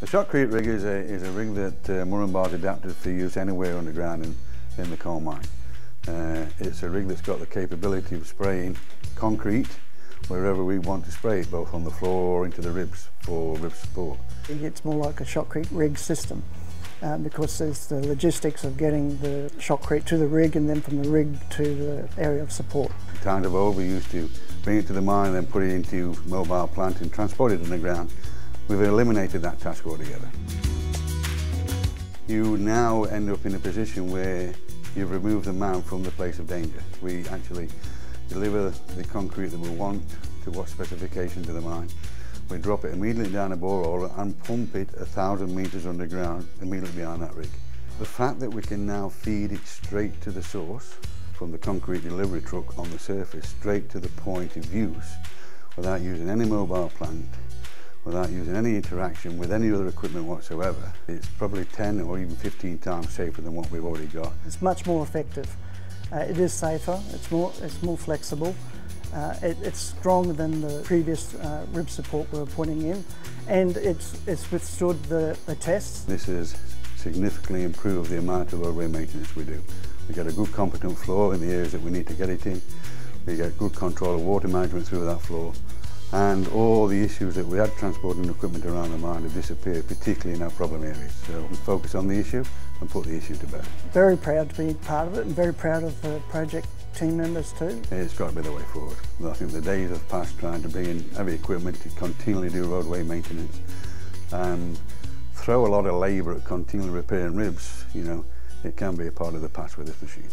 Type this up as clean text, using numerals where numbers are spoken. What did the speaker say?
The shotcrete rig is a rig that Murrumbar's adapted for use anywhere underground in the coal mine. It's a rig that's got the capability of spraying concrete wherever we want to spray it, both on the floor or into the ribs for rib support. It's more like a shotcrete rig system because there's the logistics of getting the shotcrete to the rig and then from the rig to the area of support. Times of old we used to bring it to the mine and then put it into mobile plant and transport it underground. We've eliminated that task altogether. You now end up in a position where you've removed the man from the place of danger. We actually deliver the concrete that we want to what specification to the mine. We drop it immediately down a borehole and pump it 1,000 metres underground immediately behind that rig. The fact that we can now feed it straight to the source from the concrete delivery truck on the surface, straight to the point of use, without using any mobile plant, without using any interaction with any other equipment whatsoever, it's probably 10 or even 15 times safer than what we've already got. It's much more effective. It is safer, it's more flexible, it's stronger than the previous rib support we were putting in, and it's withstood the tests. This has significantly improved the amount of overlay maintenance we do. We get a good competent floor in the areas that we need to get it in, we get good control of water management through that floor, and all the issues that we had transporting equipment around the mine have disappeared, particularly in our problem areas. So we focus on the issue and put the issue to bed. Very proud to be part of it and very proud of the project team members too. It's got to be the way forward. I think the days have passed trying to bring in heavy equipment to continually do roadway maintenance and throw a lot of labour at continually repairing ribs. You know, it can be a part of the past with this machine.